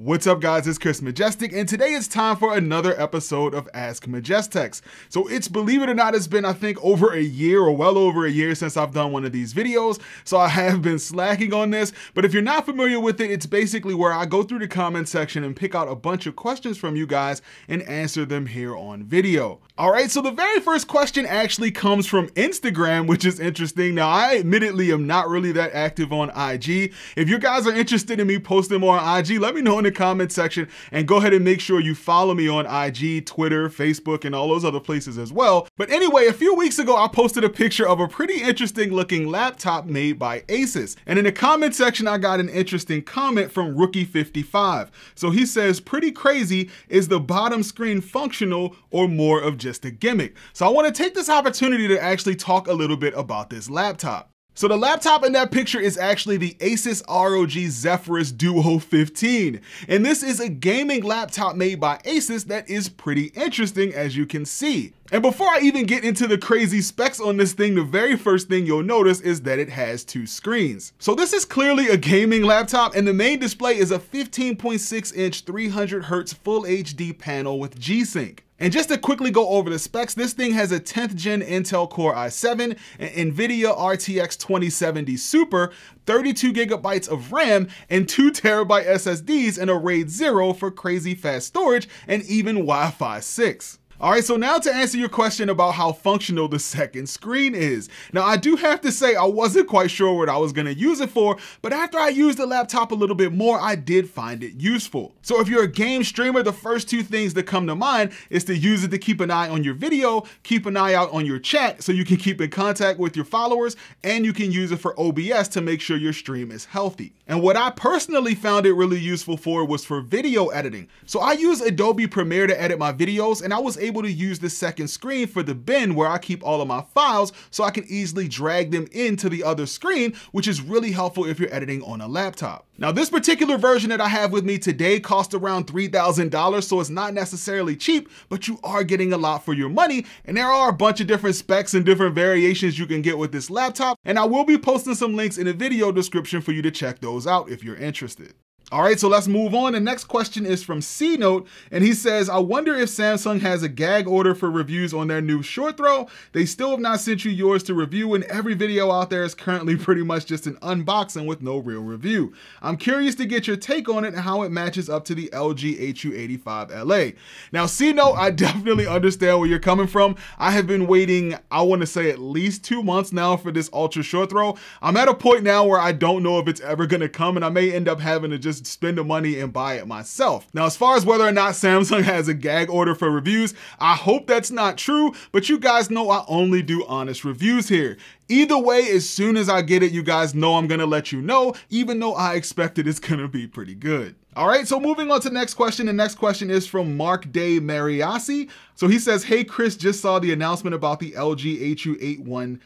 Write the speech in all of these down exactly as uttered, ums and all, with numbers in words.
What's up guys, it's Chris Majestic, and today it's time for another episode of Ask Majestex. So it's, believe it or not, it's been, I think, over a year or well over a year since I've done one of these videos, so I have been slacking on this. But if you're not familiar with it, it's basically where I go through the comment section and pick out a bunch of questions from you guys and answer them here on video. All right, so the very first question actually comes from Instagram, which is interesting. Now, I admittedly am not really that active on I G. If you guys are interested in me posting more on I G, let me know in the comment section, and go ahead and make sure you follow me on I G, Twitter, Facebook, and all those other places as well. But anyway, a few weeks ago, I posted a picture of a pretty interesting looking laptop made by Asus. And in the comment section, I got an interesting comment from Rookie fifty-five. So he says, pretty crazy, is the bottom screen functional or more of just a gimmick? So I want to take this opportunity to actually talk a little bit about this laptop. So the laptop in that picture is actually the Asus R O G Zephyrus Duo fifteen. And this is a gaming laptop made by Asus that is pretty interesting, as you can see. And before I even get into the crazy specs on this thing, the very first thing you'll notice is that it has two screens. So this is clearly a gaming laptop, and the main display is a fifteen point six inch three hundred hertz full H D panel with G-Sync. And just to quickly go over the specs, this thing has a tenth gen Intel Core i seven, an Nvidia R T X twenty seventy Super, thirty-two gigabytes of RAM, and two terabyte S S Ds, and a RAID zero for crazy fast storage, and even Wi-Fi six. All right, so now to answer your question about how functional the second screen is. Now, I do have to say I wasn't quite sure what I was gonna use it for, but after I used the laptop a little bit more, I did find it useful. So if you're a game streamer, the first two things that come to mind is to use it to keep an eye on your video, keep an eye out on your chat so you can keep in contact with your followers, and you can use it for O B S to make sure your stream is healthy. And what I personally found it really useful for was for video editing. So I use Adobe Premiere to edit my videos, and I was able able to use the second screen for the bin where I keep all of my files so I can easily drag them into the other screen, which is really helpful if you're editing on a laptop. Now, this particular version that I have with me today costs around three thousand dollars, so it's not necessarily cheap, but you are getting a lot for your money, and there are a bunch of different specs and different variations you can get with this laptop, and I will be posting some links in the video description for you to check those out if you're interested. All right, so let's move on. The next question is from C Note, and he says, I wonder if Samsung has a gag order for reviews on their new short throw. They still have not sent you yours to review, and every video out there is currently pretty much just an unboxing with no real review. I'm curious to get your take on it and how it matches up to the L G H U eighty-five L A. Now, C Note, I definitely understand where you're coming from. I have been waiting, I want to say at least two months now for this ultra short throw. I'm at a point now where I don't know if it's ever going to come, and I may end up having to just spend the money and buy it myself. Now, as far as whether or not Samsung has a gag order for reviews, I hope that's not true, but you guys know I only do honest reviews here. Either way, as soon as I get it, you guys know I'm gonna let you know, even though I expected it's gonna be pretty good. All right, so moving on to the next question. The next question is from Mark De Mariasi. So he says, hey Chris, just saw the announcement about the L G H U eight ten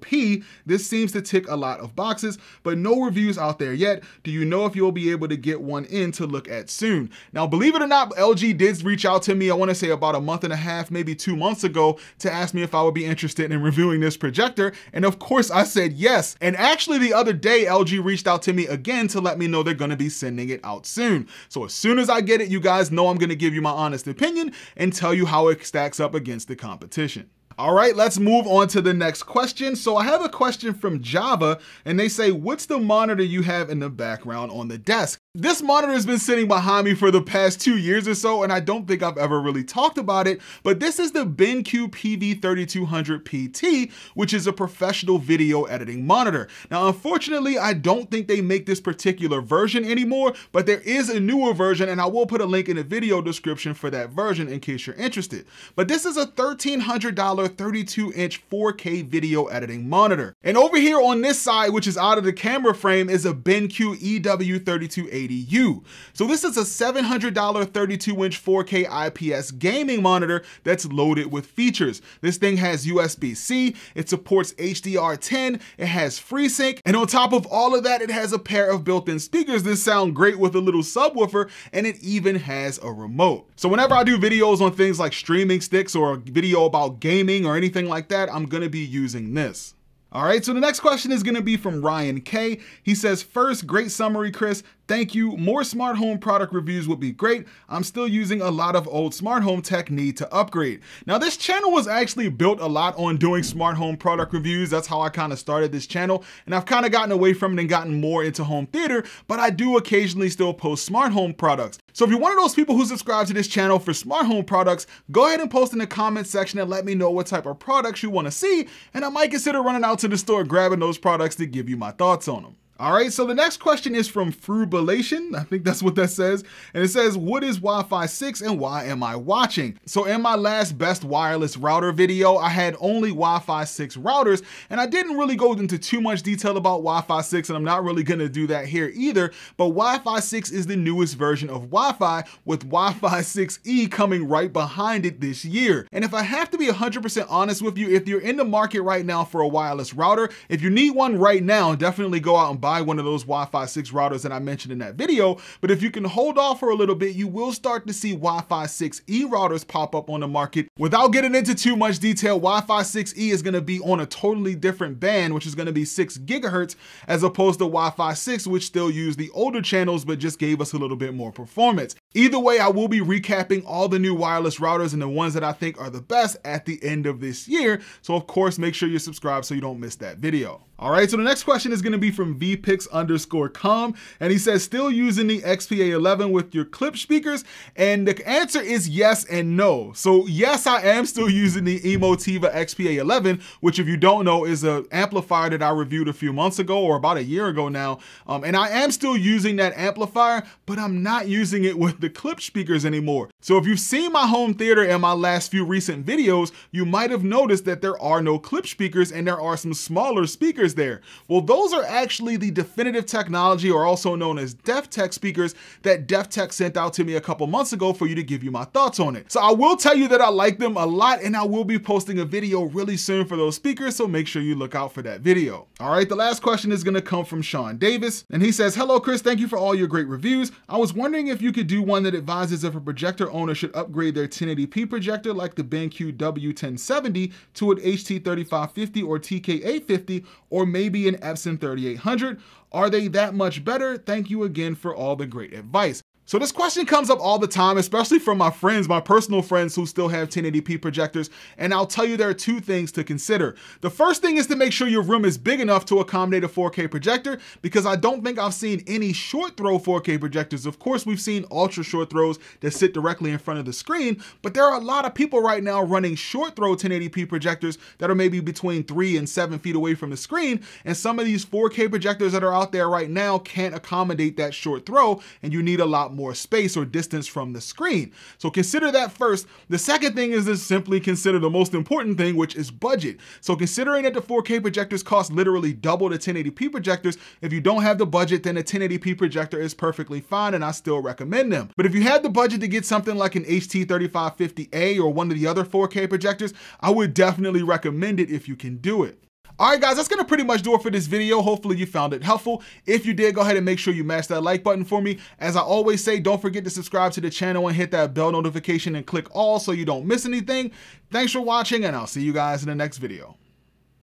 P. This seems to tick a lot of boxes, but no reviews out there yet. Do you know if you'll be able to get one in to look at soon? Now, believe it or not, L G did reach out to me, I wanna say about a month and a half, maybe two months ago, to ask me if I would be interested in reviewing this projector. And of course I said yes. And actually the other day, L G reached out to me again to let me know they're gonna be sending it out soon. So as soon as I get it, you guys know I'm gonna give you my honest opinion and tell you how it stacks up against the competition. All right, let's move on to the next question. So I have a question from Java, and they say, what's the monitor you have in the background on the desk? This monitor has been sitting behind me for the past two years or so, and I don't think I've ever really talked about it, but this is the BenQ P V thirty-two hundred P T, which is a professional video editing monitor. Now, unfortunately, I don't think they make this particular version anymore, but there is a newer version, and I will put a link in the video description for that version in case you're interested. But this is a thirteen hundred dollar thirty-two inch four K video editing monitor. And over here on this side, which is out of the camera frame, is a BenQ E W thirty-two eighty U. So this is a seven hundred dollar thirty-two inch four K I P S gaming monitor that's loaded with features. This thing has U S B C, it supports H D R ten, it has FreeSync, and on top of all of that, it has a pair of built-in speakers that sound great with a little subwoofer, and it even has a remote. So whenever I do videos on things like streaming sticks or a video about gaming or anything like that, I'm gonna be using this. All right, so the next question is gonna be from Ryan K. He says, first, great summary, Chris. Thank you. More smart home product reviews would be great. I'm still using a lot of old smart home tech, need to upgrade. Now this channel was actually built a lot on doing smart home product reviews. That's how I kind of started this channel, and I've kind of gotten away from it and gotten more into home theater, but I do occasionally still post smart home products. So if you're one of those people who subscribe to this channel for smart home products, go ahead and post in the comment section and let me know what type of products you want to see, and I might consider running out to the store grabbing those products to give you my thoughts on them. All right, so the next question is from Frubilation. I think that's what that says. And it says, what is Wi-Fi six and why am I watching? So in my last best wireless router video, I had only Wi-Fi six routers, and I didn't really go into too much detail about Wi-Fi six, and I'm not really gonna do that here either. But Wi-Fi six is the newest version of Wi-Fi, with Wi-Fi six E coming right behind it this year. And if I have to be one hundred percent honest with you, if you're in the market right now for a wireless router, if you need one right now, definitely go out and buy buy one of those Wi-Fi six routers that I mentioned in that video. But if you can hold off for a little bit, you will start to see Wi-Fi six E routers pop up on the market. Without getting into too much detail, Wi-Fi six E is gonna be on a totally different band, which is gonna be six gigahertz, as opposed to Wi-Fi six, which still use the older channels, but just gave us a little bit more performance. Either way, I will be recapping all the new wireless routers and the ones that I think are the best at the end of this year. So of course, make sure you're subscribed so you don't miss that video. All right, so the next question is gonna be from vpix underscore com, and he says, still using the X P A eleven with your Klipsch speakers? And the answer is yes and no. So yes, I am still using the Emotiva X P A eleven, which if you don't know is an amplifier that I reviewed a few months ago, or about a year ago now. Um, and I am still using that amplifier, but I'm not using it with the Klipsch speakers anymore. So if you've seen my home theater in my last few recent videos, you might have noticed that there are no Klipsch speakers and there are some smaller speakers there. Well, those are actually the definitive technology, or also known as Def Tech speakers, that Def Tech sent out to me a couple months ago for you to give you my thoughts on it. So I will tell you that I like them a lot, and I will be posting a video really soon for those speakers, so make sure you look out for that video. All right, the last question is gonna come from Sean Davis, and he says, hello Chris, thank you for all your great reviews. I was wondering if you could do one that advises if a projector owner should upgrade their ten eighty P projector like the BenQ W ten seventy to an H T thirty-five fifty or T K eight fifty, or or maybe an Epson thirty-eight hundred. Are they that much better? Thank you again for all the great advice. So this question comes up all the time, especially from my friends, my personal friends who still have ten eighty P projectors. And I'll tell you, there are two things to consider. The first thing is to make sure your room is big enough to accommodate a four K projector, because I don't think I've seen any short throw four K projectors. Of course, we've seen ultra short throws that sit directly in front of the screen, but there are a lot of people right now running short throw ten eighty P projecters that are maybe between three and seven feet away from the screen. And some of these four K projectors that are out there right now can't accommodate that short throw, and you need a lot more more space or distance from the screen. So consider that first. The second thing is to simply consider the most important thing, which is budget. So considering that the four K projectors cost literally double the ten eighty P projectors, if you don't have the budget, then a ten eighty P projector is perfectly fine, and I still recommend them. But if you have the budget to get something like an H T thirty-five fifty A or one of the other four K projectors, I would definitely recommend it if you can do it. All right guys, that's gonna pretty much do it for this video. Hopefully you found it helpful. If you did, go ahead and make sure you mash that like button for me. As I always say, don't forget to subscribe to the channel and hit that bell notification and click all so you don't miss anything. Thanks for watching, and I'll see you guys in the next video.